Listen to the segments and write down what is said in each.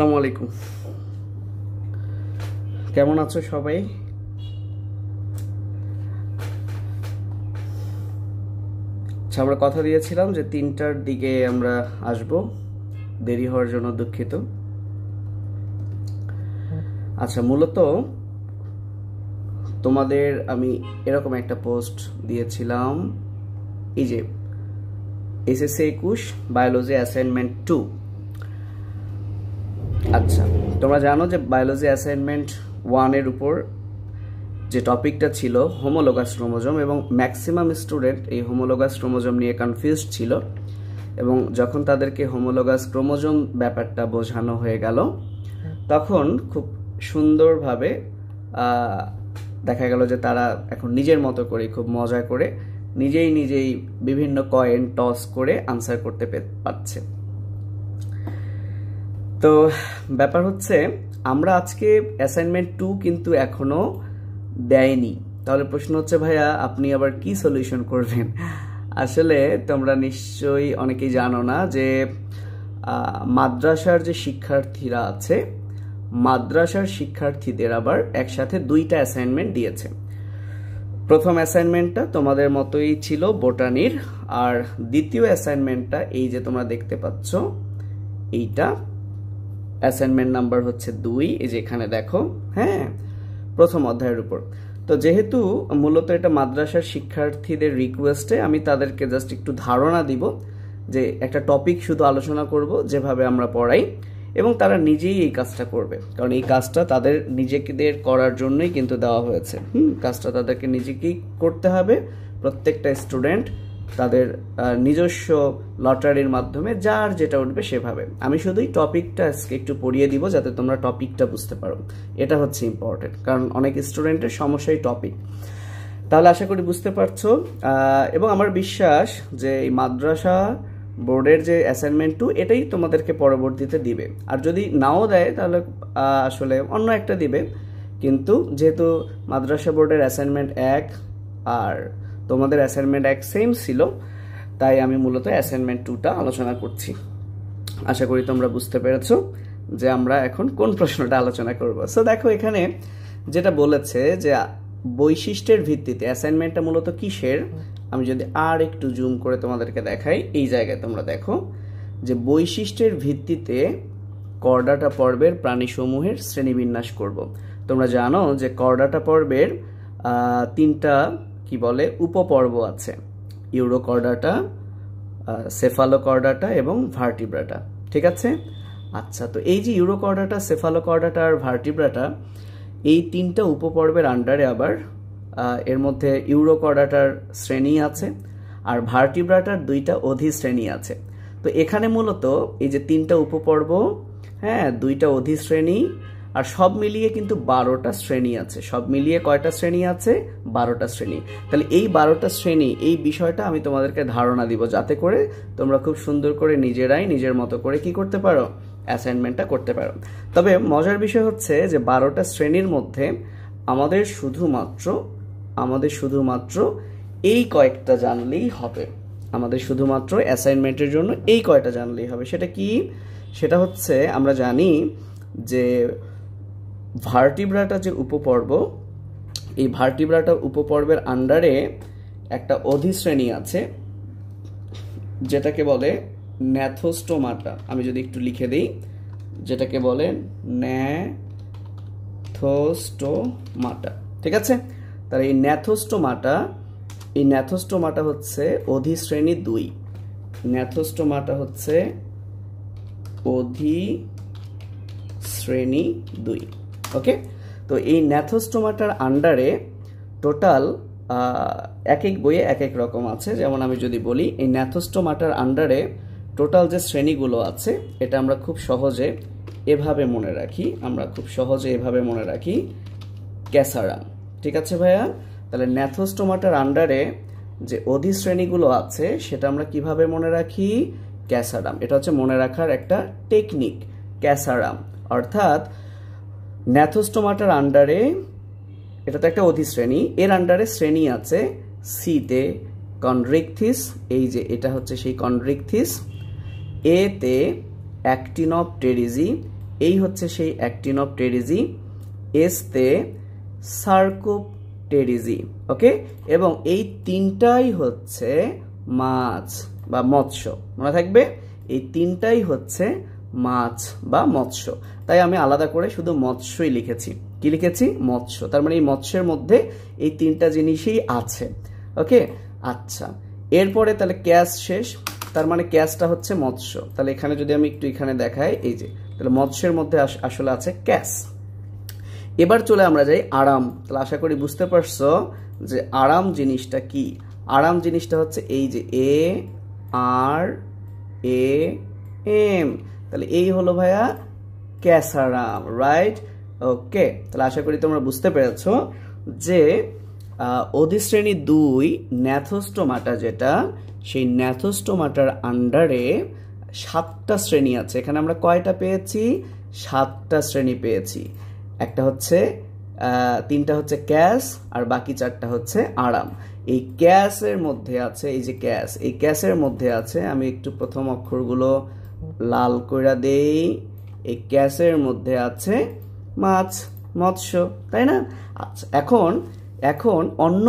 আসসালামু আলাইকুম। কেমন আছো সবাই? আচ্ছা, আমরা কথা দিয়েছিলাম যে 3টার দিকে আমরা আসব, দেরি হওয়ার জন্য দুঃখিত। আচ্ছা, মূলত তোমাদের আমি এরকম একটা পোস্ট দিয়েছিলাম, এই যে SSC 21 বায়োলজি অ্যাসাইনমেন্ট 2। আচ্ছা, তোমরা জানো যে বায়োলজি অ্যাসাইনমেন্ট 1 এর উপর যে টপিকটা ছিল হোমোলোগাস ক্রোমোজোম, এবং ম্যাক্সিমাম স্টুডেন্ট এই হোমোলোগাস ক্রোমোজোম নিয়ে কনফিউজড ছিল, এবং যখন তাদেরকে হোমোলোগাস ক্রোমোজোম ব্যাপারটা বোঝানো হয়ে গেল তখন খুব সুন্দরভাবে দেখা গেল যে তারা এখন নিজের মতো করে খুব মজা করে নিজেই বিভিন্ন কয়েন টস করে আনসার করতে পারছে। তো ব্যাপার হচ্ছে আমরা আজকে অ্যাসাইনমেন্ট 2 কিন্তু এখনো দেয়নি। তাহলে প্রশ্ন হচ্ছে, ভাইয়া আপনি আবার কি সলিউশন করবেন? আসলে তোমরা নিশ্চয়ই অনেকেই জানো না যে মাদ্রাসার যে শিক্ষার্থীরা আছে, মাদ্রাসার শিক্ষার্থীদের আবার একসাথে 2টা অ্যাসাইনমেন্ট দিয়েছে। প্রথম অ্যাসাইনমেন্টটা তোমাদের মতোই ছিল বোটানির, আর দ্বিতীয় অ্যাসাইনমেন্টটা এই যে তোমরা দেখতে পাচ্ছ, এইটা অ্যাসাইনমেন্ট নাম্বার হচ্ছে 2, এই যে এখানে দেখো, হ্যাঁ, প্রথম অধ্যায়ের উপর। তো যেহেতু মূলত এটা মাদ্রাসার শিক্ষার্থীদের রিকোয়েস্টে আমি তাদেরকে জাস্ট একটু ধারণা দিব যে একটা টপিক শুধু আলোচনা করব যেভাবে আমরা পড়াই, এবং তারা নিজেই এই কাজটা করবে, কারণ এই কাজটা তাদের নিজেদের করার জন্যই কিন্তু দেওয়া হয়েছে। কাজটা তাদেরকে নিজেকেই করতে হবে। প্রত্যেকটা স্টুডেন্ট তাদের নিজস্ব লটারির মাধ্যমে যার যেটা উঠবে সেভাবে। আমি শুধুই টপিকটা আজকে একটু পড়িয়ে দিব যাতে তোমরা টপিকটা বুঝতে পারো, এটা হচ্ছে ইম্পর্টেন্ট, কারণ অনেক স্টুডেন্টের সমস্যাই টপিক। তাহলে আশা করি বুঝতে পারছো, এবং আমার বিশ্বাস যে এই মাদ্রাসা বোর্ডের যে অ্যাসাইনমেন্ট 2 এটাই তোমাদেরকে পরবর্তীতে দিবে। আর যদি নাও দেয় তাহলে আসলে অন্য একটা দিবে, কিন্তু যেহেতু মাদ্রাসা বোর্ডের অ্যাসাইনমেন্ট 1 আর তোমাদের অ্যাসাইনমেন্ট 1 সেম ছিল, তাই আমি মূলত অ্যাসাইনমেন্ট 2টা আলোচনা করছি। আশা করি তোমরা বুঝতে পেরেছো যে আমরা এখন কোন প্রশ্নটা আলোচনা করব। সো দেখো, এখানে যেটা বলেছে যে বৈশিষ্ট্যের ভিত্তিতে অ্যাসাইনমেন্টটা মূলত কিসের, আমি যদি আর একটু জুম করে তোমাদেরকে দেখাই, এই জায়গায় তোমরা দেখো যে বৈশিষ্ট্যের ভিত্তিতে করডাটা পর্বের প্রাণীসমূহের শ্রেণীবিন্যাস করব। তোমরা জানো যে করডাটা পর্বের 3টা কি বলে উপপর্ব আছে, ইউরোকর্ডাটা, সেফালোকর্ডাটা এবং ভার্টিব্রাটা, ঠিক আছে? আচ্ছা, তো এই যে ইউরোকর্ডাটা, সেফালোকর্ডাটা আর ভার্টিব্রাটা, এই 3টা উপপর্বের আন্ডারে আবার এর মধ্যে ইউরোকর্ডাটার শ্রেণী আছে আর ভার্টিব্রাটার 2টা অধিশ্রেণী আছে। তো এখানে মূলত এই যে 3টা উপপর্ব, হ্যাঁ, 2টা অধিশ্রেণী, আর সব মিলিয়ে কিন্তু 12টা শ্রেণী আছে। সব মিলিয়ে কয়টা শ্রেণী আছে? 12টা শ্রেণী। তাহলে এই 12টা শ্রেণী, এই বিষয়টা আমি তোমাদেরকে ধারণা দিব যাতে করে তোমরা খুব সুন্দর করে নিজেরাই নিজের মতো করে কি করতে পারো, অ্যাসাইনমেন্টটা করতে পারো। তবে মজার বিষয় হচ্ছে যে 12টা শ্রেণীর মধ্যে আমাদের শুধুমাত্র এই কয়েকটা জানলেই হবে। আমাদের শুধুমাত্র অ্যাসাইনমেন্টের জন্য এই কয়টা জানলেই হবে। সেটা কি? সেটা হচ্ছে আমরা জানি যে ভার্টিব্রাটা যে উপপর্ব, এই ভার্টিব্রাটা উপপর্বের আন্ডারে একটা অধিশ্রেণী আছে যেটাকে বলে ন্যাথোস্টোমাটা। আমি যদি একটু লিখে দিই, যেটাকে বলে ন্যাথোস্টোমাটা, ঠিক আছে? তার এই ন্যাথোস্টোমাটা, এই ন্যাথোস্টোমাটা হচ্ছে অধিশ্রেণী 2। ন্যাথোস্টোমাটা হচ্ছে অধিশ্রেণী 2, ওকে? তো এই ন্যাথোস্টোমাটার আন্ডারে টোটাল এক এক বইয়ে এক এক রকম আছে। যেমন আমি যদি বলি, এই ন্যাথোস্টোমাটার আন্ডারে টোটাল যে শ্রেণীগুলো আছে এটা আমরা খুব সহজে এভাবে মনে রাখি, ক্যাসারাম, ঠিক আছে ভাইয়া? তাহলে ন্যাথোস্টোমাটার আন্ডারে যে অধিশ্রেণীগুলো আছে সেটা আমরা কিভাবে মনে রাখি? ক্যাসারাম। এটা হচ্ছে মনে রাখার একটা টেকনিক, ক্যাসারাম। অর্থাৎ ন্যাথোস্টোমাটার আন্ডারে, এটা তো একটা অধিশ্রেণী, এর আন্ডারে শ্রেণী আছে সিতে কনড্রিকথিস, এই যে এটা হচ্ছে সেই কনড্রিকথিস, এতে অ্যাক্টিনোপটেরিজি, এই হচ্ছে সেই অ্যাক্টিনোপ্টেরিজি, এস তে সার্কোপ্টেরিজি। ওকে, এবং এই তিনটাই হচ্ছে মাছ বা মৎস্য, মনে থাকবে এই তিনটাই হচ্ছে মাছ বা মৎস্য। তাই আমি আলাদা করে শুধু মৎস্যই লিখেছি, কি লিখেছি? মৎস্য। তার মানে এই মৎস্যের মধ্যে এই তিনটা জিনিসই আছে। ওকে, আচ্ছা এরপরে তাহলে ক্যাশ শেষ, তার মানে ক্যাশটা হচ্ছে মৎস্য। তাহলে এখানে যদি আমি একটু এখানে দেখাই, এই যে তাহলে মৎস্যের মধ্যে আসলে আছে ক্যাশ। এবার চলে আমরা যাই আরাম। তাহলে আশা করি বুঝতে পারছো যে আরাম জিনিসটা কি। আরাম জিনিসটা হচ্ছে এই যে এ আর এ এম, তাহলে এই হলো ভাইয়া ক্যাসারাম, রাইট? ওকে, তাহলে আশা করি তোমরা বুঝতে পেরেছো যে অধিশ্রেণী ২ ন্যাথোস্টোমাটা যেটা, সেই ন্যাথোস্টোমাটার আন্ডারে ৭টা শ্রেণী আছে। এখানে আমরা কয়টা পেয়েছি? ৭টা শ্রেণী পেয়েছি। একটা হচ্ছে, 3টা হচ্ছে ক্যাস আর বাকি 4টা হচ্ছে আরাম। এই ক্যাসের মধ্যে আছে এই যে ক্যাস, এই ক্যাসের মধ্যে আছে, আমি একটু প্রথম অক্ষরগুলো লাল কইরা দেই, এই ক্যাসের মধ্যে আছে মাছ, মৎস্য, তাই না? আচ্ছা, এখন এখন অন্য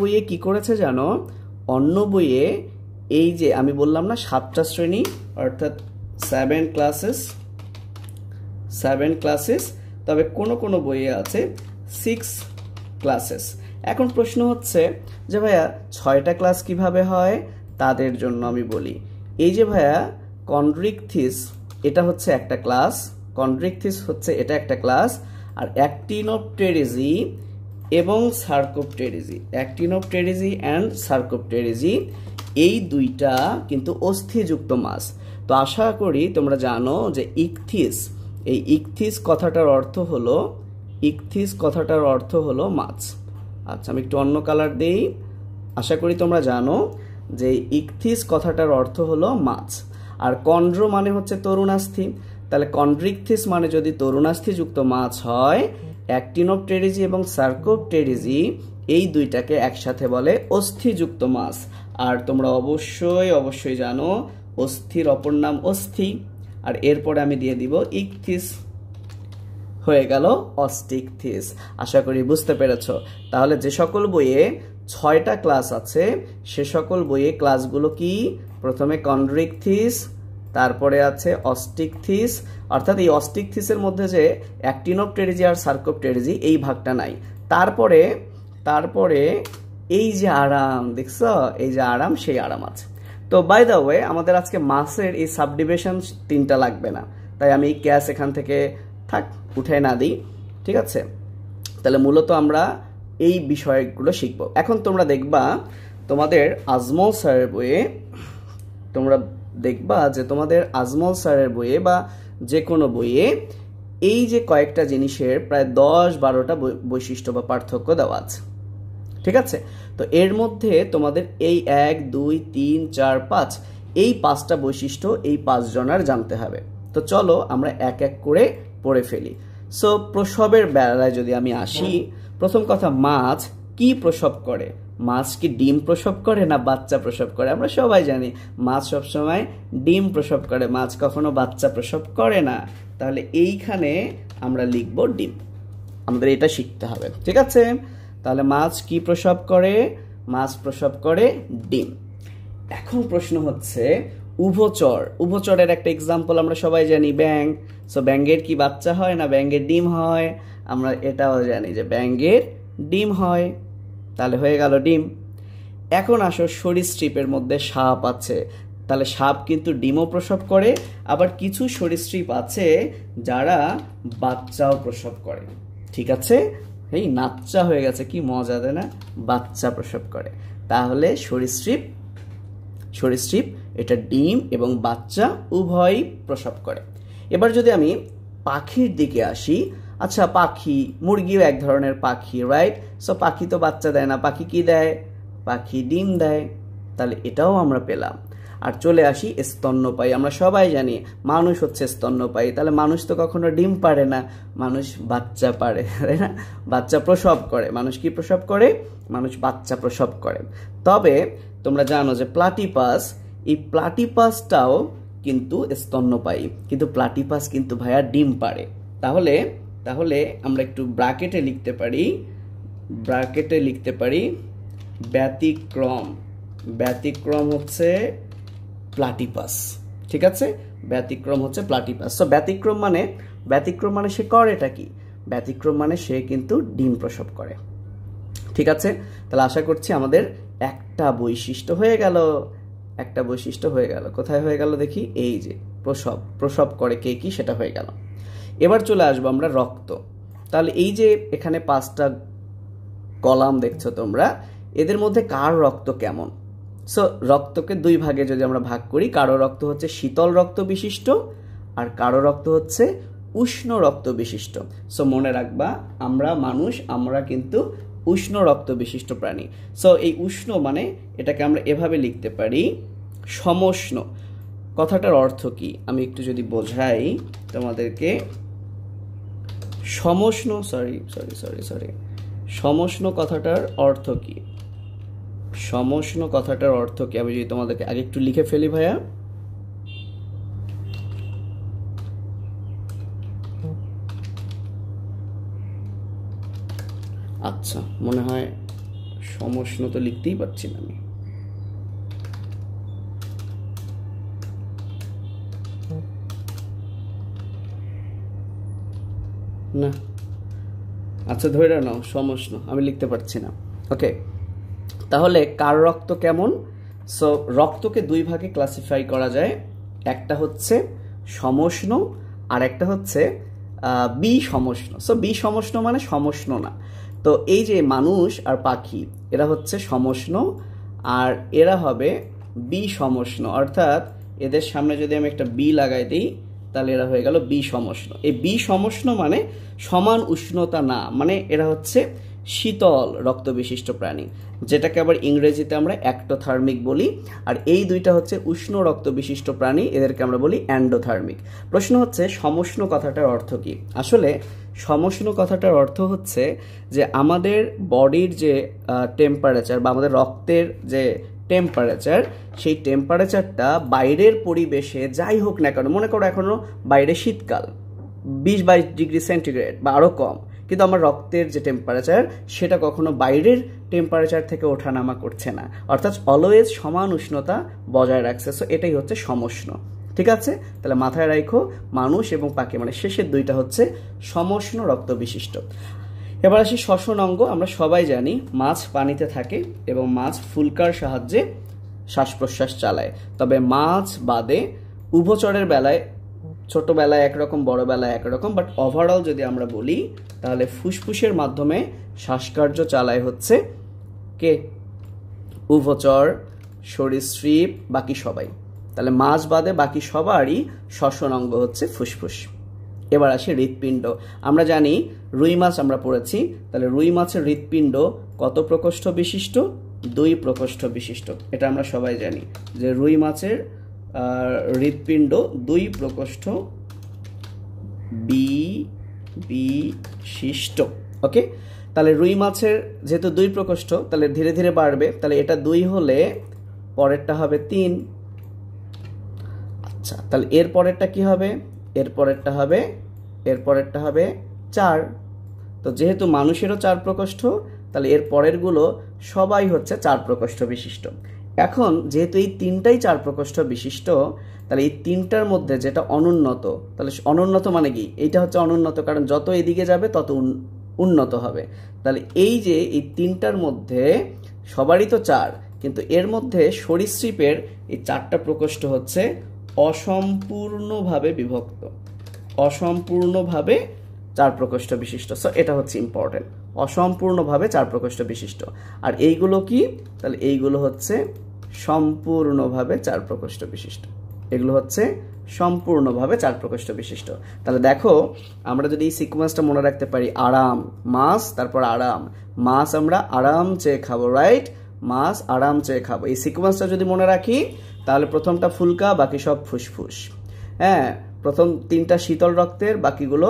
বইয়ে কি করেছে জানো? অন্য বইয়ে এই যে আমি বললাম না 7টা শ্রেণী, অর্থাৎ 7 ক্লাসেস, তবে কোনো বইয়ে আছে 6 ক্লাসেস। এখন প্রশ্ন হচ্ছে যে ভাইয়া 6টা ক্লাস কিভাবে হয়? তাদের জন্য আমি বলি, এই যে ভাইয়া কন্ড্রিকথিস, এটা হচ্ছে একটা ক্লাস, কন্ড্রিকথিস হচ্ছে এটা একটা ক্লাস, আর অ্যাক্টিনোপ্টেরিজি এবং সার্কোপ্টেরিজি, অ্যাক্টিনোপ্টেরিজি অ্যান্ড সার্কোপ্টেরিজি, এই দুইটা কিন্তু অস্থিযুক্ত মাছ। তো আশা করি তোমরা জানো যে ইকথিস, এই ইকথিস কথাটার অর্থ হলো, ইকথিস কথাটার অর্থ হলো মাছ। আচ্ছা আমি একটু অন্য কালার দিই। আশা করি তোমরা জানো যে ইকথিস কথাটার অর্থ হলো মাছ। আর কন্ড্র মানে হচ্ছে তরুণাস্থি, তাহলে কন্ড্রিকথিস মানে যদি তরুণাস্থিযুক্ত মাছ হয়, অ্যাক্টিনোপ্টেরিজি এবং সার্কোপ্টেরিজি এই দুইটাকে একসাথে বলে অস্থিযুক্ত মাছ। আর তোমরা অবশ্যই জানো অস্থির অপর নাম অস্থি, আর এরপরে আমি দিয়ে দিব ইকথিস, হয়ে গেল অস্টিকথিস। আশা করি বুঝতে পেরেছো। তাহলে যে সকল বইয়ে 6টা ক্লাস আছে, সে সকল বইয়ে ক্লাসগুলো কি? প্রথমে কন্ড্রিকথিস, তারপরে আছে অস্টিকথিস, অর্থাৎ এই অস্টিকথিসের মধ্যে যে অ্যাক্টিনোপ্টেরিজি আর সার্কোপ্টেরিজি এই ভাগটা নাই। তারপরে এই যে আরাম, দেখছো? এই যে আরাম, সেই আরাম আছে। তো বাই দ্য ওয়ে, আমাদের আজকে মাছের এই সাবডিভিশন 3টা লাগবে না, তাই আমি ক্যাশ এখান থেকে থাক উঠে না দিই, ঠিক আছে? তাহলে মূলত আমরা এই বিষয়গুলো শিখব। এখন তোমরা দেখবা তোমাদের আজমল স্যারের বইয়ে, বা যে কোনো বইয়ে এই যে কয়েকটা জিনিসের প্রায় 10-12টা বৈশিষ্ট্য বা পার্থক্য দেওয়া আছে, ঠিক আছে? তো এর মধ্যে তোমাদের এই 1, 2, 3, 4, 5 এই 5টা বৈশিষ্ট্য এই 5 জনার জানতে হবে। তো চলো আমরা এক এক করে পড়ে ফেলি। সো প্রসবের বেলায় যদি আমি আসি, প্রথম কথা, মাছ কি প্রসব করে? মাছ কি ডিম প্রসব করে না বাচ্চা প্রসব করে? আমরা সবাই জানি মাছ সবসময় ডিম প্রসব করে, মাছ কখনো বাচ্চা প্রসব করে না। তাহলে এইখানে আমরা লিখব ডিম, আমাদের এটা শিখতে হবে, ঠিক আছে? তাহলে মাছ কি প্রসব করে? মাছ প্রসব করে ডিম। এখন প্রশ্ন হচ্ছে উভচর, উভচরের একটা এক্সাম্পল আমরা সবাই জানি ব্যাঙ। সো ব্যাঙের কি বাচ্চা হয় না ব্যাঙের ডিম হয়? আমরা এটাও জানি যে ব্যাঙের ডিম হয়, তাহলে হয়ে গেল ডিম। এখন আসো সরীসৃপের মধ্যে সাপ আছে, তাহলে সাপ কিন্তু ডিমও প্রসব করে, আবার কিছু সরীসৃপ আছে যারা বাচ্চাও প্রসব করে, ঠিক আছে? এই নাচ্চা হয়ে গেছে, কি মজা দেয় না? বাচ্চা প্রসব করে। তাহলে সরীসৃপ এটা ডিম এবং বাচ্চা উভয়ই প্রসব করে। এবার যদি আমি পাখির দিকে আসি, আচ্ছা পাখি, মুরগিও এক ধরনের পাখি, রাইট? সো পাখি তো বাচ্চা দেয় না, পাখি কি দেয়? পাখি ডিম দেয়, তাহলে এটাও আমরা পেলাম। আর চলে আসি স্তন্যপায়ী, আমরা সবাই জানি মানুষ হচ্ছে স্তন্যপায়ী, তাহলে মানুষ তো কখনো ডিম পারে না, মানুষ বাচ্চা পারে, তাই না? বাচ্চা প্রসব করে, মানুষ কি প্রসব করে? মানুষ বাচ্চা প্রসব করে। তবে তোমরা জানো যে প্লাটিপাস, এই প্লাটিপাসটাও কিন্তু স্তন্যপায়ী, কিন্তু প্লাটিপাস কিন্তু ভাইয়া ডিম পাড়ে। তাহলে তাহলে আমরা একটু ব্র্যাকেটে লিখতে পারি, ব্র্যাকেটে লিখতে পারি ব্যতিক্রম, ব্যতিক্রম হচ্ছে প্লাটিপাস। ঠিক আছে, ব্যতিক্রম হচ্ছে প্লাটিপাস। তো ব্যতিক্রম মানে, ব্যতিক্রম মানে সে করেটা কি, ব্যতিক্রম মানে সে কিন্তু ডিম প্রসব করে। ঠিক আছে, তাহলে আশা করছি আমাদের একটা বৈশিষ্ট্য হয়ে গেল, একটা বৈশিষ্ট্য হয়ে গেল। কোথায় হয়ে গেল দেখি, এই যে প্রসব, প্রসব করে কে কি সেটা হয়ে গেল। এবার চলে আসবো আমরা রক্ত। তাহলে এই যে এখানে পাঁচটা কলাম দেখছো তোমরা, এদের মধ্যে কার রক্ত কেমন? সো রক্তকে দুই ভাগে যদি আমরা ভাগ করি, কারো রক্ত হচ্ছে শীতল রক্ত বিশিষ্ট আর কারো রক্ত হচ্ছে উষ্ণ রক্ত বিশিষ্ট। সো মনে রাখবা আমরা মানুষ, আমরা কিন্তু উষ্ণ রক্ত বিশিষ্ট প্রাণী। সো এই উষ্ণ মানে এটাকে আমরা এভাবে লিখতে পারি সমষ্ণ। কথাটার অর্থ কি আমি একটু যদি বোঝাই তোমাদেরকে, সমষ্ণ সরি সমষ্ণ কথাটার অর্থ কি, সমষ্ণ কথাটার অর্থ কি আমি যদি তোমাদেরকে আগে একটু লিখে ফেলি ভাইয়া। আচ্ছা, মনে হয় সমষ্ণ তো লিখতেই পারছি না আমি। না আচ্ছা ধরে নাও, সমষ্ণ আমি লিখতে পারছি না। ওকে, তাহলে কার রক্ত কেমন? সো রক্তকে দুই ভাগে ক্লাসিফাই করা যায়, একটা হচ্ছে সমষ্ণ আর একটা হচ্ছে বিসমষ্ণ। সো বিসমষ্ণ মানে সমষ্ণ না। তো এই যে মানুষ আর পাখি এরা হচ্ছে সমষ্ণ আর এরা হবে বিসমষ্ণ, অর্থাৎ এদের সামনে যদি আমি একটা বি লাগাই দিই তাহলে এরা হয়ে গেল বিসমষ্ণ। এই বিসমষ্ণ মানে সমান উষ্ণতা না, মানে এরা হচ্ছে শীতল রক্ত বিশিষ্ট প্রাণী, যেটাকে আবার ইংরেজিতে আমরা অ্যাক্টোথার্মিক বলি। আর এই দুইটা হচ্ছে উষ্ণ রক্ত বিশিষ্ট প্রাণী, এদেরকে আমরা বলি অ্যান্ডোথার্মিক। প্রশ্ন হচ্ছে সমষ্ণ কথাটার অর্থ কি? আসলে সমষ্ণ কথাটার অর্থ হচ্ছে যে আমাদের বডির যে টেম্পারেচার বা আমাদের রক্তের যে টেম্পারেচার, সেই টেম্পারেচারটা বাইরের পরিবেশে যাই হোক না কেন, মনে করো এখনও বাইরে শীতকাল 20-22 ডিগ্রি সেন্টিগ্রেড বা আরও কম, কিন্তু আমার রক্তের যে টেম্পারেচার সেটা কখনো বাইরের টেম্পারেচার থেকে ওঠানামা করছে না, অর্থাৎ অলওয়েজ সমান উষ্ণতা বজায় রাখছে। সো এটাই হচ্ছে সমষ্ণ। ঠিক আছে, তাহলে মাথায় রাখো মানুষ এবং পাখি মানে শেষের দুইটা হচ্ছে সমষ্ণ রক্ত বিশিষ্ট। এবার আসি শ্বসন অঙ্গ। আমরা সবাই জানি মাছ পানিতে থাকে এবং মাছ ফুলকার সাহায্যে শ্বাস প্রশ্বাস চালায়, তবে মাছ বাদে উভচরের বেলায় ছোটোবেলায় একরকম বড়োবেলায় একরকম, বাট ওভারঅল যদি আমরা বলি তাহলে ফুসফুসের মাধ্যমে শ্বাসকার্য চালায় হচ্ছে কে? উভচর, সরীসৃপ, বাকি সবাই। তাহলে মাছ বাদে বাকি সবারই শ্বসন অঙ্গ হচ্ছে ফুসফুস। এবার আসি হৃৎপিণ্ড। আমরা জানি রুই মাছ আমরা পড়েছি, তাহলে রুই মাছের হৃৎপিণ্ড কত প্রকোষ্ঠ বিশিষ্ট? 2 প্রকোষ্ঠ বিশিষ্ট। এটা আমরা সবাই জানি যে রুই মাছের হৃৎপিণ্ড 2 প্রকোষ্ঠ বিশিষ্ট। ওকে, তাহলে রুই মাছের যেহেতু 2 প্রকোষ্ঠ তাহলে ধীরে ধীরে বাড়বে, তাহলে এটা 2 হলে পরেরটা হবে 3। আচ্ছা, তাহলে এর পরেরটা কি হবে? এর পরেরটা হবে 4। তো যেহেতু মানুষেরও 4 প্রকোষ্ঠ তাহলে এর পরেরগুলো সবাই হচ্ছে 4 প্রকোষ্ঠ বিশিষ্ট। এখন যেহেতু এই 3টাই 4 প্রকোষ্ঠ বিশিষ্ট, তাহলে এই 3টার মধ্যে যেটা অনুন্নত, তাহলে অনুন্নত মানে কি? এইটা হচ্ছে অনুন্নত, কারণ যত এদিকে যাবে তত উন্নত হবে। তাহলে এই যে এই 3টার মধ্যে সবারই তো 4, কিন্তু এর মধ্যে সরীসৃপের এই 4টা প্রকোষ্ঠ হচ্ছে অসম্পূর্ণভাবে বিভক্ত, অসম্পূর্ণভাবে 4 প্রকোষ্ঠ বিশিষ্ট। সো এটা হচ্ছে ইম্পর্টেন্ট, অসম্পূর্ণভাবে 4 প্রকোষ্ঠ বিশিষ্ট। আর এইগুলো কি? তাহলে এইগুলো হচ্ছে সম্পূর্ণভাবে 4 প্রকোষ্ঠ বিশিষ্ট, এগুলো হচ্ছে সম্পূর্ণভাবে 4 প্রকোষ্ঠ বিশিষ্ট। তাহলে দেখো আমরা যদি এই সিকোয়েন্সটা মনে রাখতে পারি, আরাম, মাছ, তারপর আরাম, মাছ আমরা আরাম চেয়ে খাবো, রাইট? মাছ আরাম চেয়ে খাবো, এই সিকোয়েন্সটা যদি মনে রাখি তাহলে প্রথমটা ফুলকা, বাকি সব ফুসফুস। হ্যাঁ, প্রথম 3টা শীতল রক্তের, বাকিগুলো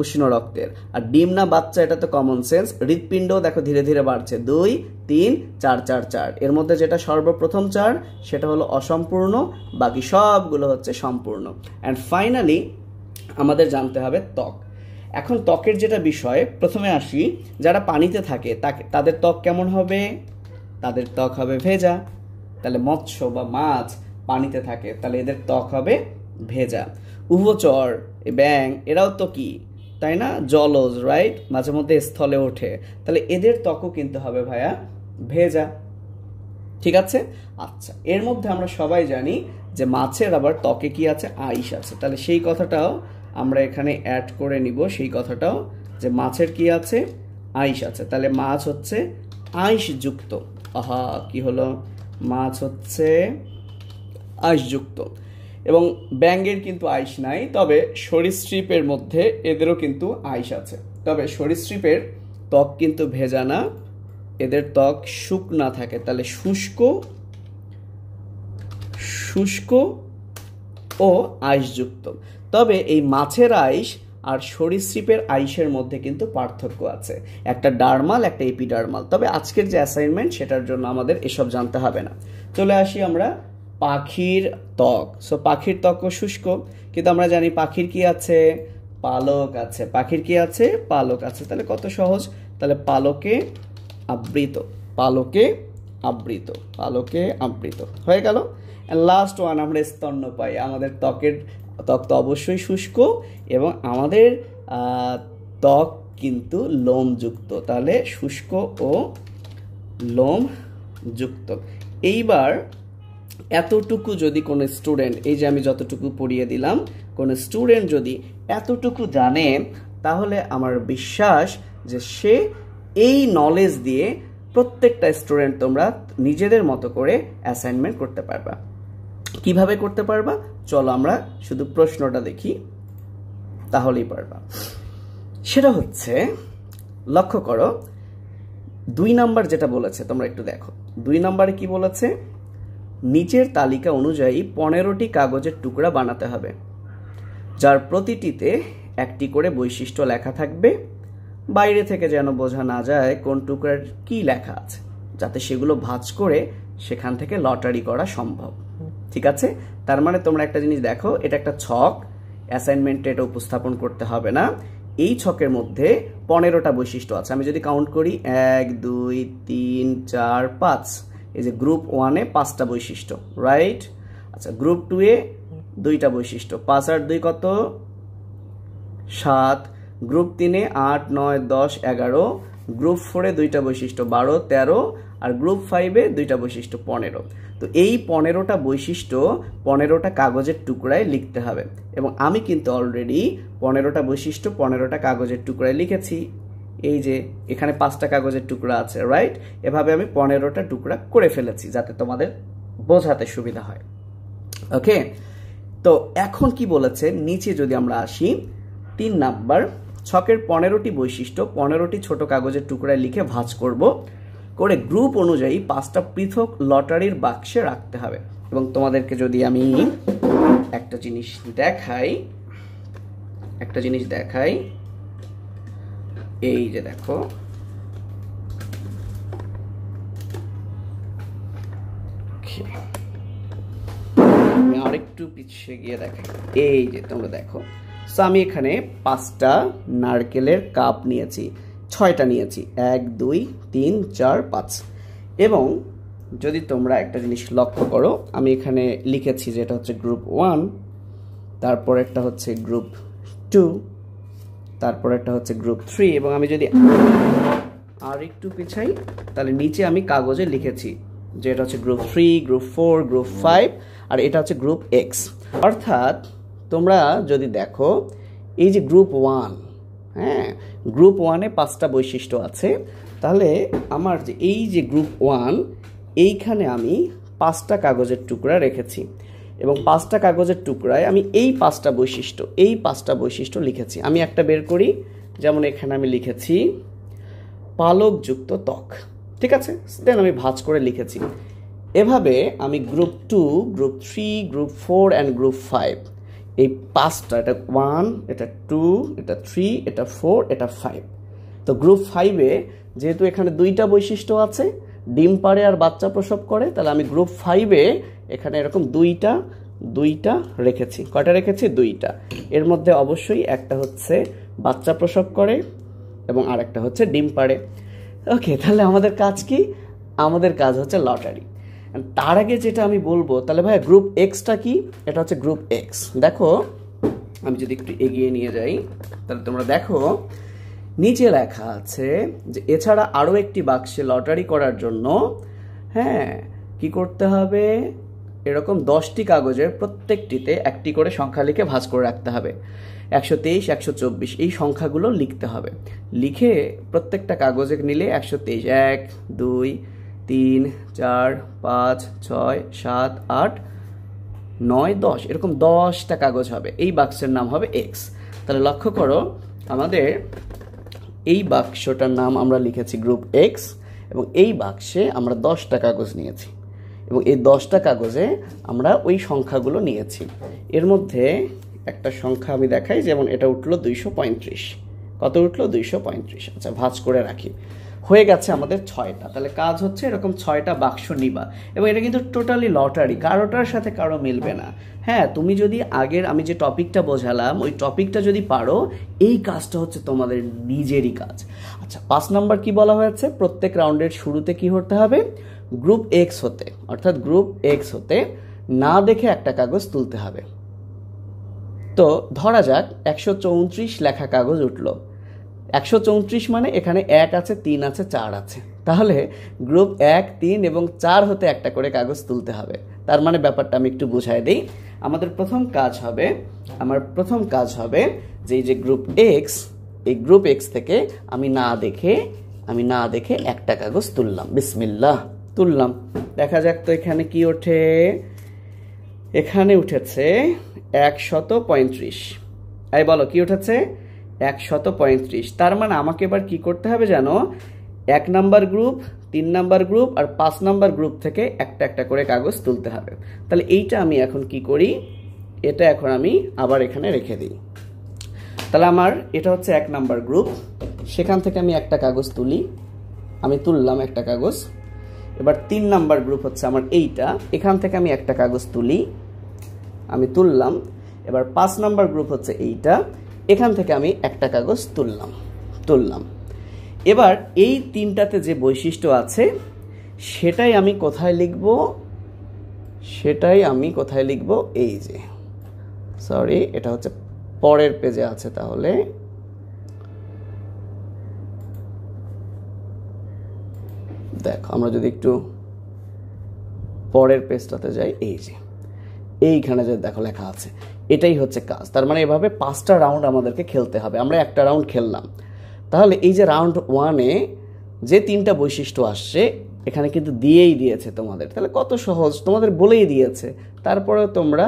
उष्ण रक्तेर और डिम ना बाच्चा एटा तो कमन सेंस। हृदपिंड देखो धीरे धीरे बाड़छे दुई तीन चार चार चार एर मध्य जेटा सर्वप्रथम चार सेटा हलो असम्पूर्ण बाकी सबगुलो हच्छे सम्पूर्ण। एंड फाइनली आमादेर जानते हबे त्वक। एखन त्वकेर जेटा विषय प्रथमे आसि जारा पानीते थाके तादेर त्वक केमन हबे? तादेर त्वक हबे भेजा। ताहले मत्स्य बा माछ पानीते थाके ताहले एदेर त्वक हबे भेजा। उभचर ব্যাঙ এরাও তো কি তাই না জলজ রাইট মাঝে মধ্যে স্থলে ওঠে তাহলে এদের ত্বকও কিন্তু হবে ভাইয়া ভেজা। ঠিক আছে আচ্ছা এর মধ্যে আমরা সবাই জানি যে মাছের আবার ত্বকে কি আছে আইস আছে তাহলে সেই কথাটাও আমরা এখানে অ্যাড করে নিব সেই কথাটাও যে মাছের কি আছে আইস আছে তাহলে মাছ হচ্ছে আইসযুক্ত। আহা কি হলো মাছ হচ্ছে আইসযুক্ত এবং ব্যাঙের কিন্তু আইস নাই তবে সরীসৃপের মধ্যে এদেরও কিন্তু আইস আছে তবে সরীসৃপের ত্বক কিন্তু ভেজা না এদের ত্বক শুকনা থাকে তাহলে শুষ্ক শুষ্ক ও আইসযুক্ত। তবে এই মাছের আইস আর সরীসৃপের আইসের মধ্যে কিন্তু পার্থক্য আছে একটা ডার্মাল একটা এপিডার্মাল। তবে আজকের যে অ্যাসাইনমেন্ট সেটার জন্য আমাদের এসব জানতে হবে না। চলে আসি আমরা পাখির ত্বক। সো পাখির ত্বকও শুষ্ক কিন্তু আমরা জানি পাখির কি আছে পালক আছে পাখির কি আছে পালক আছে তাহলে কত সহজ তাহলে পালকে আবৃত পালকে আবৃত পালকে আবৃত হয়ে গেল। এন্ড লাস্ট ওয়ান আমরা স্তন্যপায়ী। আমাদের ত্বকের ত্বক তো অবশ্যই শুষ্ক এবং আমাদের ত্বক কিন্তু লোমযুক্ত তাহলে শুষ্ক ও লোমযুক্ত। এইবার এতটুকু যদি কোনো স্টুডেন্ট এই যে আমি যতটুকু পড়িয়ে দিলাম কোনো স্টুডেন্ট যদি এতটুকু জানে তাহলে আমার বিশ্বাস যে সে এই নলেজ দিয়ে প্রত্যেকটা স্টুডেন্ট তোমরা নিজেদের মতো করে অ্যাসাইনমেন্ট করতে পারবা। কিভাবে করতে পারবা চলো আমরা শুধু প্রশ্নটা দেখি তাহলেই পারবা। সেটা হচ্ছে লক্ষ্য করো 2 নম্বর যেটা বলেছে তোমরা একটু দেখো 2 নম্বরে কি বলেছে नीचेर तालिका अनुयायी 15टी कागजेर टुकड़ा बनाते हबे जार प्रतिटिते एकटी करे वैशिष्ट्य लेखा थाकबे बाइरे थेके जेनो बोझा ना जाय कोन टुकड़ार की लेखा आछे जाते सेगुलो भाज करे सेखान थेके लटारि करा सम्भव। ठीक आछे तार माने तोमरा एकटा जिनिस देखो एटा एकटा छक असाइनमेंटे एटा उपस्थापन करते हबे ना এই ছকের মধ্যে 15টা বৈশিষ্ট্য আছে আমি যদি কাউন্ট করি 1 2 3 4 5 এই যে গ্রুপ 1 এ 5টা বৈশিষ্ট্য রাইট আচ্ছা গ্রুপ 2 এ 2টা বৈশিষ্ট্য 5 আর 2 কত 7 গ্রুপ 3 এ 8 9 10 11 গ্রুপ 4 এ 2টা বৈশিষ্ট্য 12 13 আর গ্রুপ 5 এ 2টা বৈশিষ্ট্য 15। তো এই 15টা বৈশিষ্ট্য 15টা কাগজের টুকরায় লিখতে হবে এবং আমি কিন্তু অলরেডি 15টা বৈশিষ্ট্য 15টা কাগজের টুকরায় লিখেছি এই যে এখানে 5টা কাগজের টুকরা আছে রাইট এভাবে আমি 15টা টুকরা করে ফেলেছি যাতে তোমাদের বোঝাতে সুবিধা হয়। ওকে তো এখন কি বলেছে নিচে যদি আমরা আসি 3 নম্বর ছকের 15টি বৈশিষ্ট্য 15টি ছোট কাগজের টুকরায় লিখে ভাঁজ করব করে গ্রুপ অনুযায়ী 5টা পৃথক লটারির বাক্সে রাখতে হবে। এবং তোমাদেরকে যদি আমি একটা জিনিস দেখাই এই যে দেখো আমি আরেকটু পিছিয়ে গিয়ে দেখো এই যে তোমরা দেখো সো আমি এখানে 5টা নারকেলের কাপ নিয়েছি 6টা নিয়েছি 1 2 3 4 5 এবং যদি তোমরা একটা জিনিস লক্ষ্য করো আমি এখানে লিখেছি যেটা হচ্ছে গ্রুপ 1 তারপর একটা হচ্ছে গ্রুপ 2 তারপর একটা হচ্ছে গ্রুপ 3 এবং আমি যদি আর একটু পিছাই তাহলে নিচে আমি কাগজে লিখেছি যে এটা হচ্ছে গ্রুপ 3 গ্রুপ 4 গ্রুপ 5 আর এটা হচ্ছে গ্রুপ x। অর্থাৎ তোমরা যদি দেখো এই যে গ্রুপ 1 হ্যাঁ গ্রুপ 1 এ 5টা বৈশিষ্ট্য আছে তাহলে আমার যে এই যে গ্রুপ 1 এইখানে আমি 5টা কাগজের টুকরা রেখেছি এবং 5টা কাগজের টুকরায় আমি এই 5টা বৈশিষ্ট্য লিখেছি। আমি একটা বের করি যেমন এখানে আমি লিখেছি পালকযুক্ত ত্বক ঠিক আছে দেন আমি ভাঁজ করে লিখেছি এভাবে আমি group 2 group 3 group 4 and group 5 এই পাঁচটা, এটা 1, এটা 2, এটা 3, এটা 4, এটা 5। তো গ্রুপ 5 এ যেহেতু এখানে দুইটা বৈশিষ্ট্য আছে, ডিম পাড়ে আর বাচ্চা প্রসব করে, তাহলে আমি গ্রুপ 5 এ এখানে এরকম দুইটা রেখেছি। কয়টা রেখেছি? দুইটা। এর মধ্যে অবশ্যই একটা হচ্ছে বাচ্চা প্রসব করে এবং আরেকটা হচ্ছে ডিম পাড়ে। ওকে, তাহলে আমাদের কাজ কি? আমাদের কাজ হচ্ছে লটারি। তার আগে যেটা আমি বলবো, তাহলে ভাই গ্রুপ এক্সটা কি? এটা হচ্ছে গ্রুপ এক্স। দেখো আমি যদি একটু এগিয়ে নিয়ে যাই, তাহলে তোমরা দেখো নিচে লেখা আছে যে এছাড়া আরও একটি বাক্সে লটারি করার জন্য কি করতে হবে? এরকম 10টি কাগজের প্রত্যেকটিতে একটি করে সংখ্যা লিখে ভাঁজ করে রাখতে হবে। 123, 124 এই সংখ্যাগুলো লিখতে হবে। লিখে প্রত্যেকটা কাগজে নিলে 123, 1, 2, 3, 4, 5, 6, 7, 8, 9, 10 এরকম 10টা কাগজ হবে। এই বাক্সের নাম হবে এক্স। তাহলে লক্ষ্য করো আমাদের এই বাক্সটার নাম আমরা লিখেছি গ্রুপ এক্স, এবং এই বাক্সে আমরা 10টা কাগজ নিয়েছি এবং এই 10টা কাগজে আমরা ওই সংখ্যাগুলো নিয়েছি। এর মধ্যে একটা সংখ্যা আমি দেখাই, যেমন এটা উঠলো 235। কত উঠলো? 235। আচ্ছা, ভাঁজ করে রাখি। হয়ে গেছে আমাদের 6টা। তাহলে কাজ হচ্ছে এরকম 6টা বাক্স নিবা, এবং এটা কিন্তু টোটালি লটারি, কারোটার সাথে কারো মিলবে না। হ্যাঁ, তুমি যদি আগের আমি যে টপিকটা বোঝালাম ওই টপিকটা যদি পারো, এই কাজটা হচ্ছে তোমাদের নিজেরই কাজ। আচ্ছা, 5 নম্বর কি বলা হয়েছে? প্রত্যেক রাউন্ডের শুরুতে কি হতে হবে? গ্রুপ এক্স হতে, অর্থাৎ গ্রুপ এক্স হতে না দেখে একটা কাগজ তুলতে হবে। তো ধরা যাক 134 লেখা কাগজ উঠলো। 134 মানে এখানে 1 আছে, 3 আছে, 4 আছে। তাহলে গ্রুপ 1, 3 এবং 4 হতে একটা করে কাগজ তুলতে হবে। তার মানে ব্যাপারটা আমি একটু বুঝাই দিই। আমাদের প্রথম কাজ হবে যে গ্রুপ এক্স, এই গ্রুপ এক্স থেকে আমি না দেখে একটা কাগজ তুললাম। বিসমিল্লাহ, তুললাম। দেখা যাক তো এখানে কি ওঠে। এখানে উঠেছে 135। এই বলো কি উঠেছে? 135। তার মানে আমাকে এবার কি করতে হবে জানো? 1 নম্বর গ্রুপ, 3 নম্বর গ্রুপ আর 5 নম্বর গ্রুপ থেকে একটা একটা করে কাগজ তুলতে হবে। তাহলে এইটা আমি এখন কি করি? এটা এখন আমি আবার এখানে রেখে দিই। তাহলে আমার এটা হচ্ছে 1 নম্বর গ্রুপ, সেখান থেকে আমি একটা কাগজ তুলি। আমি তুললাম একটা কাগজ। এবার 3 নম্বর গ্রুপ হচ্ছে আমার এইটা, এখান থেকে আমি একটা কাগজ তুলি। আমি তুললাম। এবার 5 নম্বর গ্রুপ হচ্ছে এইটা, এখান থেকে আমি একটা কাগজ তুললাম। এবার এই 3টাতে যে বৈশিষ্ট্য আছে সেটাই আমি কোথায় লিখব? এই যে, সরি, এটা হচ্ছে পরের পেজে আছে। তাহলে দেখো আমরা যদি একটু পরের পেজটাতে যাই, এই যে এইখানে যে দেখো লেখা আছে, এটাই হচ্ছে কাজ। তার মানে এভাবে 5টা রাউন্ড আমাদেরকে খেলতে হবে। আমরা একটা রাউন্ড খেললাম। তাহলে এই যে রাউন্ড 1-এ যে 3টা বৈশিষ্ট্য আসছে এখানে কিন্তু দিয়েই দিয়েছে তোমাদের। তাহলে কত সহজ, তোমাদের বলেই দিয়েছে, তারপরেও তোমরা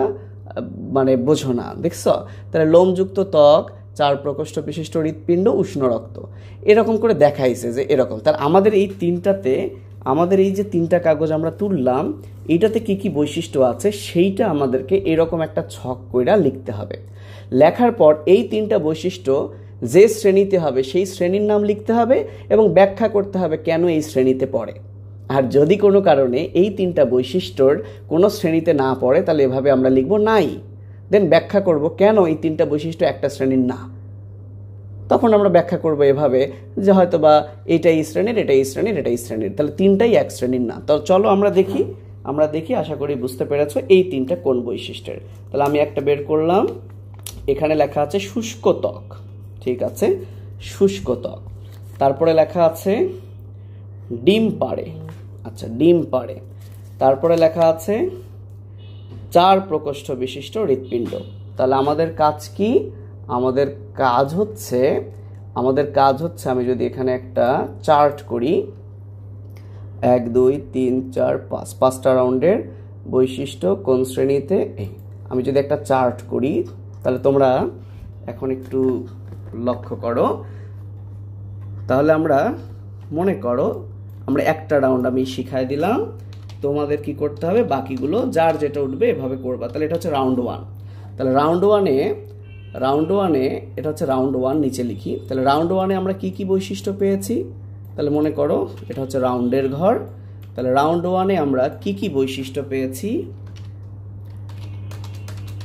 বোঝো না, দেখছ? তাহলে লোমযুক্ত ত্বক, 4 প্রকোষ্ঠ বিশিষ্ট হৃৎপিণ্ড, উষ্ণ রক্ত, এরকম করে দেখাইছে যে এরকম। তাহলে আমাদের এই যে তিনটা কাগজ আমরা তুললাম, এইটাতে কি কি বৈশিষ্ট্য আছে সেইটা আমাদেরকে এরকম একটা ছক কইরা লিখতে হবে। লেখার পর এই 3টা বৈশিষ্ট্য যে শ্রেণীতে হবে সেই শ্রেণীর নাম লিখতে হবে এবং ব্যাখ্যা করতে হবে কেন এই শ্রেণীতে পড়ে। আর যদি কোনো কারণে এই 3টা বৈশিষ্ট্যর কোনো শ্রেণীতে না পড়ে, তাহলে এভাবে আমরা লিখব নাই, দেন ব্যাখ্যা করব কেন এই 3টা বৈশিষ্ট্য একটা শ্রেণীর না। তখন আমরা ব্যাখ্যা করব এভাবে যে হয়তো বা এটা এই শ্রেণীর, এটা এই শ্রেণীর, এটা এই শ্রেণীর, তাহলে 3টাই এক শ্রেণীর না। তো চলো আমরা দেখি, আশা করি বুঝতে পেরেছো এই 3টা কোন বৈশিষ্ট্যের। তাহলে আমি একটা বের করলাম। এখানে লেখা আছে শুষ্ক ত্বক, ঠিক আছে, শুষ্ক ত্বক। তারপরে লেখা আছে ডিম পাড়ে, আচ্ছা ডিম পাড়ে। তারপরে লেখা আছে 4 প্রকোষ্ঠ বিশিষ্ট হৃৎপিণ্ড। তাহলে আমাদের কাজ হচ্ছে আমি যদি এখানে একটা চার্ট করি, 1, 2, 3, 4, 5 5টা রাউন্ডের বৈশিষ্ট্য কোন শ্রেণীতে, এই আমি যদি একটা চার্ট করি, তাহলে তোমরা এখন একটু লক্ষ্য করো। তাহলে আমরা মনে করো আমরা একটা রাউন্ড আমি শিখাই দিলাম, তোমাদের কি করতে হবে বাকিগুলো যার যেটা উঠবে এভাবে করবা। তাহলে এটা হচ্ছে রাউন্ড 1। তাহলে রাউন্ড ওয়ানে এটা হচ্ছে রাউন্ড ওয়ান নিচে লিখি। তাহলে রাউন্ড ওয়ানে আমরা কি কি বৈশিষ্ট্য পেয়েছি, তাহলে মনে করো এটা হচ্ছে রাউন্ডের ঘর। তাহলে রাউন্ড ওয়ানে আমরা কি বৈশিষ্ট্য পেয়েছি,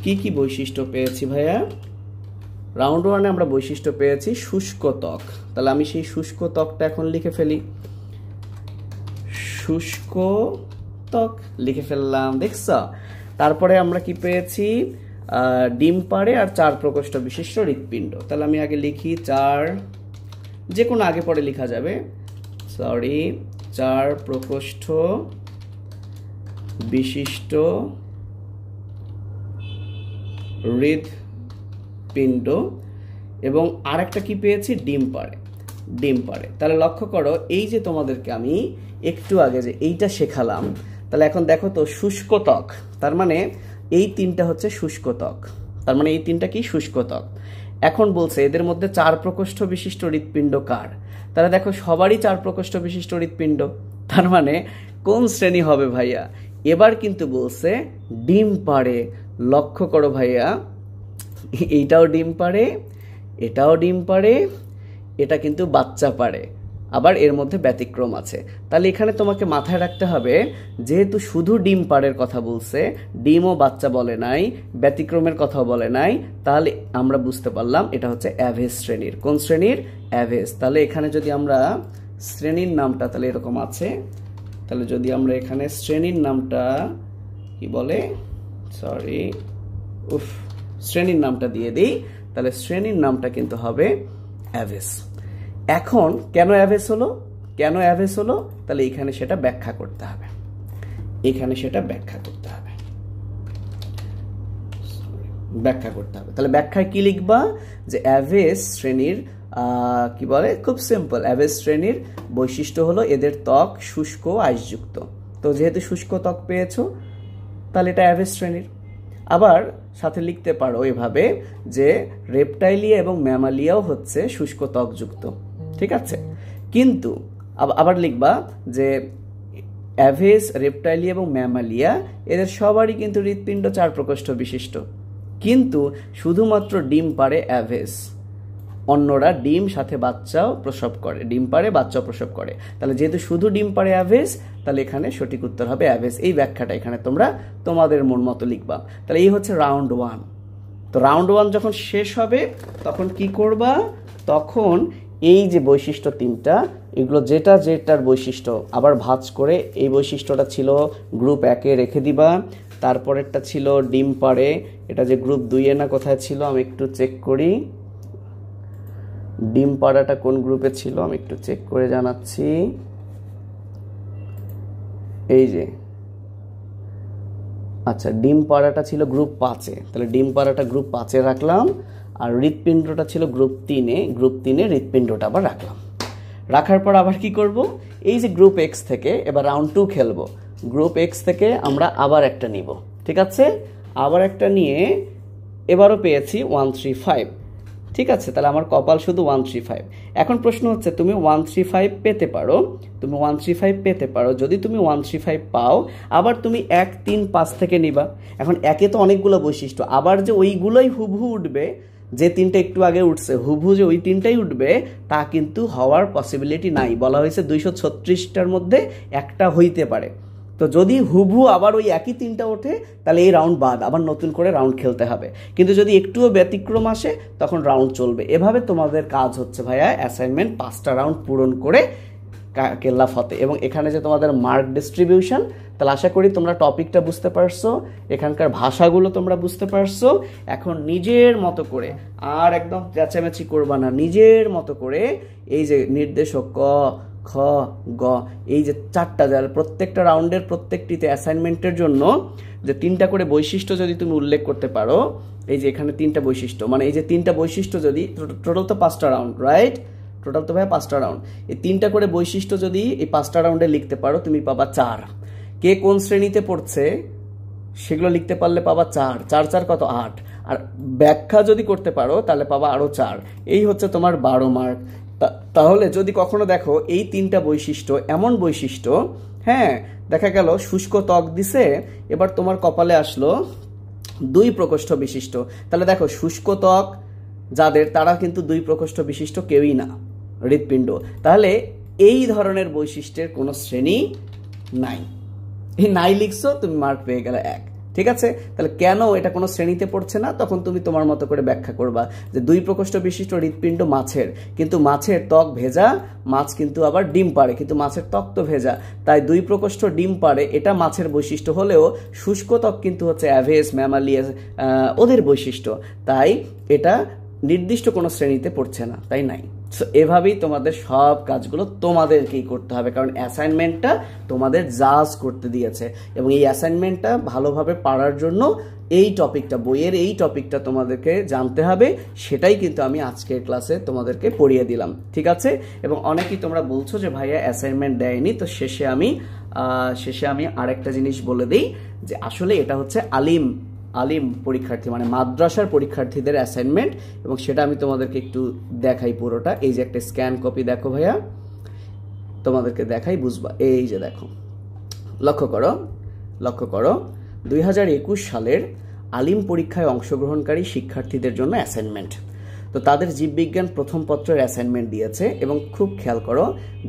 কি বৈশিষ্ট্য পেয়েছি ভাইয়া? রাউন্ড ওয়ানে আমরা বৈশিষ্ট্য পেয়েছি শুষ্ক ত্বক। তাহলে আমি সেই শুষ্ক ত্বকটা এখন লিখে ফেলি, শুষ্ক ত্বক লিখে ফেললাম, দেখছ? তারপরে আমরা কি পেয়েছি, ডিম পাড়ে আর চার প্রকোষ্ঠ বিশিষ্ট হৃৎপিণ্ড। তাহলে আমি আগে লিখি চার, যে কোনো আগে পরে লেখা যাবে, সরি, চার প্রকোষ্ঠ বিশিষ্ট হৃৎপিণ্ড, এবং আরেকটা কি পেয়েছি, ডিম পাড়ে। তাহলে লক্ষ্য করো এই যে তোমাদেরকে আমি একটু আগে যে এইটা শেখালাম, তাহলে এখন দেখো তো শুষ্ক ত্বক, তার মানে এই তিনটা হচ্ছে শুষ্ক ত্বক, তার মানে এই তিনটা কি, শুষ্ক ত্বক। এখন বলছে এদের মধ্যে চার প্রকোষ্ঠ বিশিষ্ট হৃৎপিণ্ড কার, তাহলে দেখো সবারই চার প্রকোষ্ঠ বিশিষ্ট হৃৎপিণ্ড, তার মানে কোন শ্রেণী হবে ভাইয়া? এবার কিন্তু বলছে ডিম পাড়ে, লক্ষ্য করো ভাইয়া, এইটাও ডিম পাড়ে, এটাও ডিম পাড়ে, এটা কিন্তু বাচ্চা পাড়ে, আবার এর মধ্যে ব্যতিক্রম আছে। তাহলে এখানে তোমাকে মাথায় রাখতে হবে, যেহেতু শুধু ডিম পাড়ের কথা বলছে, ডিম ও বাচ্চা বলে নাই, ব্যতিক্রমের কথাও বলে নাই, তাহলে আমরা বুঝতে পারলাম এটা হচ্ছে অ্যাভেজ শ্রেণীর। কোন শ্রেণীর? অ্যাভেজ। তাহলে এখানে যদি আমরা শ্রেণীর নামটা, তাহলে এরকম আছে, তাহলে যদি আমরা এখানে শ্রেণীর নামটা কি বলে, সরি, উফ, শ্রেণীর নামটা দিয়ে দিই, তাহলে শ্রেণীর নামটা কিন্তু হবে অ্যাভেজ। এখন কেন অ্যাভেজ হলো তাহলে এখানে সেটা ব্যাখ্যা করতে হবে, তাহলে ব্যাখ্যায় কি লিখবা, যে অ্যাভেজ শ্রেণীর কি বলে, খুব সিম্পল, অ্যাভেজ শ্রেণীর বৈশিষ্ট্য হলো এদের ত্বক শুষ্ক আইসযুক্ত। তো যেহেতু শুষ্ক ত্বক পেয়েছো, তাহলে এটা অ্যাভেজ শ্রেণীর। আবার সাথে লিখতে পারো এভাবে যে রেপটাইলিয়া এবং ম্যামালিয়াও হচ্ছে শুষ্ক ত্বকযুক্ত, ঠিক আছে? কিন্তু আবার লিখবা যে অ্যাভেজ, রেপটাইলিয়া এবং ম্যামালিয়া এদের সবারই কিন্তু হৃৎপিণ্ড চার প্রকোষ্ঠ বিশিষ্ট, কিন্তু শুধুমাত্র ডিম পাড়ে অ্যাভেজ, অন্যরা ডিম সাথে বাচ্চাও প্রসব করে, ডিম পাড়ে বাচ্চাও প্রসব করে। তাহলে যেহেতু শুধু ডিম পাড়ে অ্যাভেজ, তাহলে এখানে সঠিক উত্তর হবে অ্যাভেজ। এই ব্যাখ্যাটা এখানে তোমরা তোমাদের মন মতো লিখবা। তাহলে এই হচ্ছে রাউন্ড ওয়ান। তো রাউন্ড ওয়ান যখন শেষ হবে তখন কি করবা, তখন এই যে বৈশিষ্ট্য তিনটা, এগুলো যেটা যেটার বৈশিষ্ট্য আবার ভাঁজ করে, এই বৈশিষ্ট্যটা ছিল গ্রুপ একে রেখে দিবা, তারপরেরটা ছিল ডিম পাড়ে, এটা যে গ্রুপ দুইয়ে না কোথায় ছিল আমি একটু চেক করি, ডিম পাড়াটা কোন গ্রুপে ছিল আমি একটু চেক করে জানাচ্ছি, এই যে, আচ্ছা, ডিম পাড়াটা ছিল গ্রুপ 5-এ, তাহলে ডিম পাড়াটা গ্রুপ 5-এ রাখলাম, আর হৃৎপিণ্ডটা ছিল গ্রুপ 3-এ, গ্রুপ 3-এ হৃৎপিণ্ডটা আবার রাখলাম। রাখার পর আবার কি করব, এই যে গ্রুপ এক্স থেকে এবার রাউন্ড 2 খেলবো, গ্রুপ এক্স থেকে আমরা আবার একটা নিব, ঠিক আছে? আবার একটা নিয়ে এবারও পেয়েছি 135, ঠিক আছে? তাহলে আমার কপাল শুধু 135। এখন প্রশ্ন হচ্ছে তুমি 135 পেতে পারো, যদি তুমি 135 পাও, আবার তুমি 135 থেকে নিবা। এখন একে তো অনেকগুলো বৈশিষ্ট্য, আবার যে ওইগুলোই হুবহু উঠবে, যে তিনটা একটু আগে উঠছে হুবহু যে ওই তিনটাই উঠবে তা কিন্তু হওয়ার পসিবিলিটি নাই। বলা হয়েছে 236টার মধ্যে একটা হইতে পারে। তো যদি হুবহু আবার ওই একই তিনটা ওঠে, তাহলে এই রাউন্ড বাদ, আবার নতুন করে রাউন্ড খেলতে হবে। কিন্তু যদি একটুও ব্যতিক্রম আসে তখন রাউন্ড চলবে। এভাবে তোমাদের কাজ হচ্ছে ভাইয়া অ্যাসাইনমেন্ট 5টা রাউন্ড পূরণ করে কেল্লা ফতে। এবং এখানে যে তোমাদের মার্ক ডিস্ট্রিবিউশন, তাহলে আশা করি তোমরা টপিকটা বুঝতে পারছো, এখানকার ভাষাগুলো তোমরা বুঝতে পারছো। এখন নিজের মতো করে, আর একদম চেঁচামেচি করবা না, নিজের মতো করে এই যে নির্দেশক ক, খ, গ, এই যে 4টা, যার প্রত্যেকটা রাউন্ডের প্রত্যেকটিতে অ্যাসাইনমেন্টের জন্য যে 3টা করে বৈশিষ্ট্য যদি তুমি উল্লেখ করতে পারো, এই যে এখানে 3টা বৈশিষ্ট্য, মানে এই যে 3টা বৈশিষ্ট্য যদি, টোটাল তো 5টা রাউন্ড, রাইট? টোটাল তো ভাই 5টা রাউন্ড, এই 3টা করে বৈশিষ্ট্য যদি এই 5টা রাউন্ডে লিখতে পারো, তুমি পাবা 4। কে কোন শ্রেণীতে পড়ছে সেগুলো লিখতে পারলে পাবা 4, 4, 4 কত, 8। আর ব্যাখ্যা যদি করতে পারো তাহলে পাবা আরও 4। এই হচ্ছে তোমার 12 মার্ক। তাহলে যদি কখনো দেখো এই 3টা বৈশিষ্ট্য, এমন বৈশিষ্ট্য, হ্যাঁ, দেখা গেল শুষ্ক ত্বক দিছে, এবার তোমার কপালে আসলো दुई प्रकोष्ठ विशिष्ट ताहले देखो शुष्क त्वक जादेर तारा किन्तु दुई प्रकोष्ठ विशिष्ट केउई ना हृदपिंड ताहले एई धरनेर वैशिष्ट्येर कोनो श्रेणी नाई ए नाई लिखछो तुमि मार्क पेये गेले 1 ठीक आछे ताहले केन एटा कोनो श्रेणीते पड़छे ना तखन तुमि तोमार मतो करे व्याख्या करबा जे दुई प्रकोष्ठ विशिष्ट हृदपिंड माछेर किन्तु माछेर त्वक भेजा माछ किन्तु आबार डिम पाड़े किन्तु माछेर त्वक तो भेजा ताई दुई प्रकोष्ठ डिम पाड़े एटा माछेर वैशिष्ट्य हलेओ शुष्क त्वक किन्तु होच्छे एवेस मैमालियास ओदेर वैशिष्ट्य ताई एटा निर्दिष्ट कोनो श्रेणीते पड़छे ना ताई नाई सो एभाबेই তোমাদের সব কাজগুলো তোমাদেরকেই করতে হবে কারণ অ্যাসাইনমেন্টটা তোমাদের জাজ করতে দিয়েছে এবং এই অ্যাসাইনমেন্টটা ভালোভাবে পড়ার জন্য এই টপিকটা বইয়ের এই টপিকটা তোমাদেরকে জানতে হবে সেটাই কিন্তু আমি আজকের ক্লাসে তোমাদেরকে পড়িয়ে দিলাম ঠিক আছে এবং অনেকেই তোমরা বলছো যে ভাইয়া অ্যাসাইনমেন্ট দেয়নি তো শেষে আমি আরেকটা জিনিস বলে দেই যে আসলে এটা হচ্ছে আলিম आलिम परीक्षार्थी माने माद्रासार परीक्षार्थीदेर असाइनमेंट एबं सेटा आमि तोमादेरके एकटु देखाई पुरोटा एई जे एकटा स्कैन कपि देखो भाइया तोमादेरके देखाई बुझबा एई जे देखो लक्ष्य करो 2021 सालेर आलिम परीक्षाय अंशग्रहणकारी शिक्षार्थीदेर जोन्नो असाइनमेंट तो तादेर जीवविज्ञान प्रथम पत्रेर असाइनमेंट दिएछे एबं खूब ख्याल करो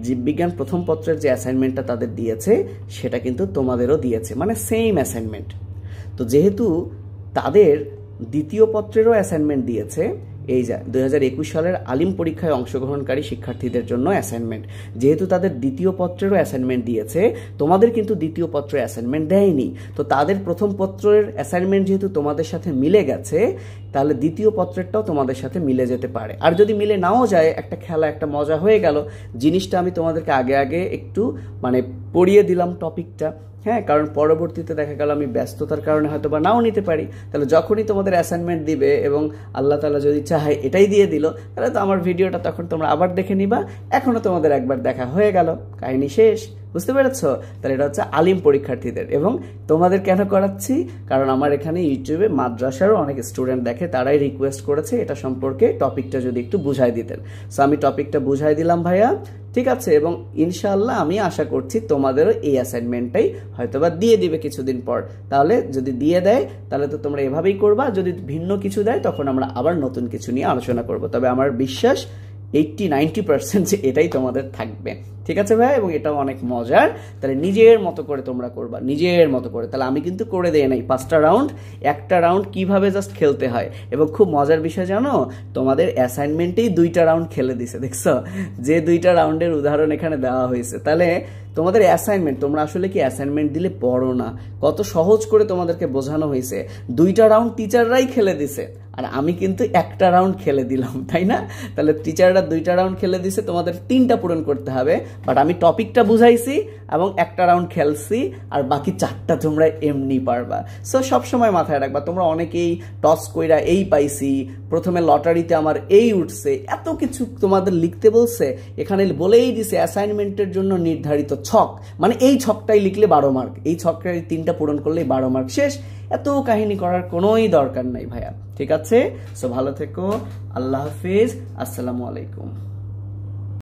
जीवविज्ञान प्रथम पत्रेर जे असाइनमेंटटा तादेर दिएछे सेटा किन्तु तोमादेरও दिएछे माने सेम असाइनमेंट तो जेहेतु तादेर द्वितीय पत्रेरो असाइनमेंट दिएछे 2021 सालेर आलिम परीक्षाय अंशग्रहणकारी शिक्षार्थीदेर जोन्नो असाइनमेंट जेहेतु तादेर द्वितीय पत्रेरो असाइनमेंट दिएछे तोमादेर किन्तु द्वितीय पत्रे असाइनमेंट देयनि तो तादेर प्रथम पत्रेर असाइनमेंट जेहेतु तोमादेर साथे मिले गेछे ताहले द्वितीय पत्रेरटाও तोमादेर साथे मिले जेते पारे आर जोदि मिले नाओ जाय एकटा खेला एकटा मजा हये गेल जिनिसटा आमि तोमादेरके आगे आगे एकटु माने पढ़िए दिलाम टपिकटा हाँ कारण परवर्तीते देखा गेल आमि व्यस्ततार कारणे हयतो बा नाओ निते पारी ताहले जखोनी तोमादेर असाइनमेंट दिबे एबं आल्लाह ताआला जोदि चाहे एटाई दिए दिल ताहले तो आमार भिडियोटा तखन तोमरा आबार देखे निबा एखोनो तोमादेर एकबार देखा हये गेल काहिनी शेष बुझते पेरेछो ताहले एटा हच्छे आलिम परीक्षार्थीदेर एबं तोमादेर केन कराच्छि कारण आमार एखाने यूट्यूबे माद्रासार अनेक स्टूडेंट देखे ताराई रिक्वेस्ट करेछे एटा सम्पर्के टपिकटा जोदि एकटु बुझाई दितेन सो आमि टपिकटा बुझाई दिलाम भाइया ठीक आछे एबं इनशाल्लाह आमि आशा करछि तोमादेरও এই অ্যাসাইনমেন্টটাই হয়তোবা দিয়ে দিবে কিছুদিন পর তাহলে যদি দিয়ে দেয় তাহলে তো তোমরা এভাবেই করবা যদি ভিন্ন কিছু দেয় তখন আমরা আবার নতুন কিছু নিয়ে আলোচনা করব তবে আমার বিশ্বাস 80-90% এটাই তোমাদের থাকবে ঠিক আছে ভাই এবং এটাও অনেক মজার তাহলে নিজের মতো করে তোমরা করবা নিজের মতো করে তাহলে আমি কিন্তু করে দেই নাই 5টা রাউন্ড একটা রাউন্ড কিভাবে জাস্ট খেলতে হয় এবং খুব মজার বিষয় জানো তোমাদের অ্যাসাইনমেন্টেই 2টা রাউন্ড খেলে দিয়েছে দেখছো যে 2টা রাউন্ডের উদাহরণ এখানে দেওয়া হয়েছে তাহলে তোমাদের অ্যাসাইনমেন্ট তোমরা আসলে কি অ্যাসাইনমেন্ট দিলে পড়ো না কত সহজ করে তোমাদেরকে বোঝানো হয়েছে 2টা রাউন্ড টিচাররাই খেলে দিয়েছে আর আমি কিন্তু একটা রাউন্ড খেলে দিলাম তাই না তাহলে টিচাররা 2টা রাউন্ড খেলে দিয়েছে তোমাদের 3টা পূরণ করতে হবে বাট আমি টপিকটা বুঝাইছি এবং একটা রাউন্ড খেলছি আর বাকি 4টা তোমরা এমনি পারবা সো সব সময় মাথায় রাখবা তোমরা অনেকেই টস কইরা এই পাইছি প্রথমে লটারিতে আমার এই উঠছে এত কিছু তোমাদের লিখতে বলছে এখানে বলেই দিছে অ্যাসাইনমেন্টের জন্য নির্ধারিত ছক মানে এই ছকটাই লিখলে 12 মার্ক এই ছকের 3টা পূরণ করলে 12 মার্ক শেষ এত কাহিনী করার কোনোই দরকার নাই ভাইয়া ঠিক আছে সো ভালো থেকো আল্লাহ হাফেজ আসসালামু আলাইকুম।